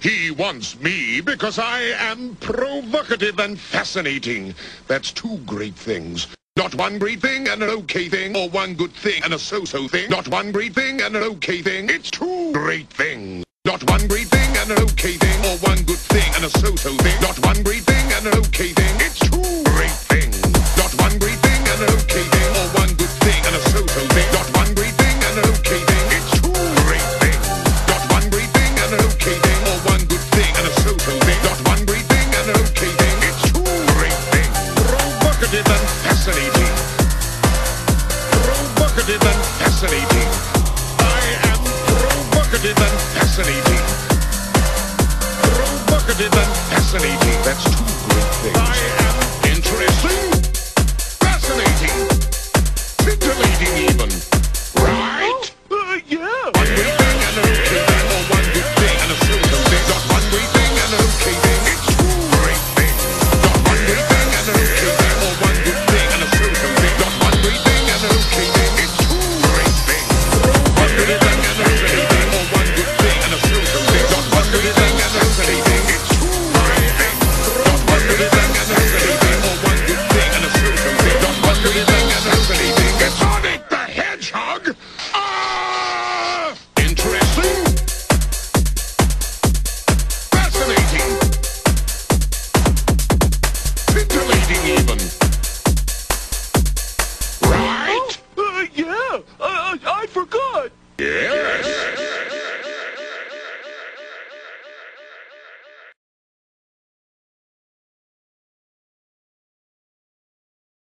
He wants me because I am provocative and fascinating. That's two great things. Not one great thing and an okay thing, or one good thing and a so-so thing. Not one great thing and an okay thing. It's two great things. Not one great thing and an okay thing, or one good thing and a so-so thing. Not one great thing and an okay thing. It's two great things. Not one great thing and an okay thing, or one good thing and a so-so thing. Not one great thing and an okay thing. It's two great things. Not one great thing and an okay thing, or one good thing and a so-so thing. Not one great thing and an okay thing. It's two great things. Provocative and fascinating. Provocative and fascinating. I am provocative and fascinating. Provocative and fascinating. That's two great things. I am interesting. Fascinating. Titillating even. Right? Yeah. One great thing and an okay thing, or one good thing and a so-so thing. Not one great thing and an okay thing. It's two great things. Not one great thing and an okay thing, or one good thing and a so-so thing. Not one great thing and an okay thing. It's two great things. One great thing and an okay thing, or one good thing and a so-so thing. Not one great thing and an okay thing. It's two great things. Not one great thing and an okay thing, or one good thing and a so-so thing. Not one great thing and an okay thing. It's Sonic the Hedgehog. Interesting. Fascinating. Titillating even. Right? Yeah, I forgot. Yeah.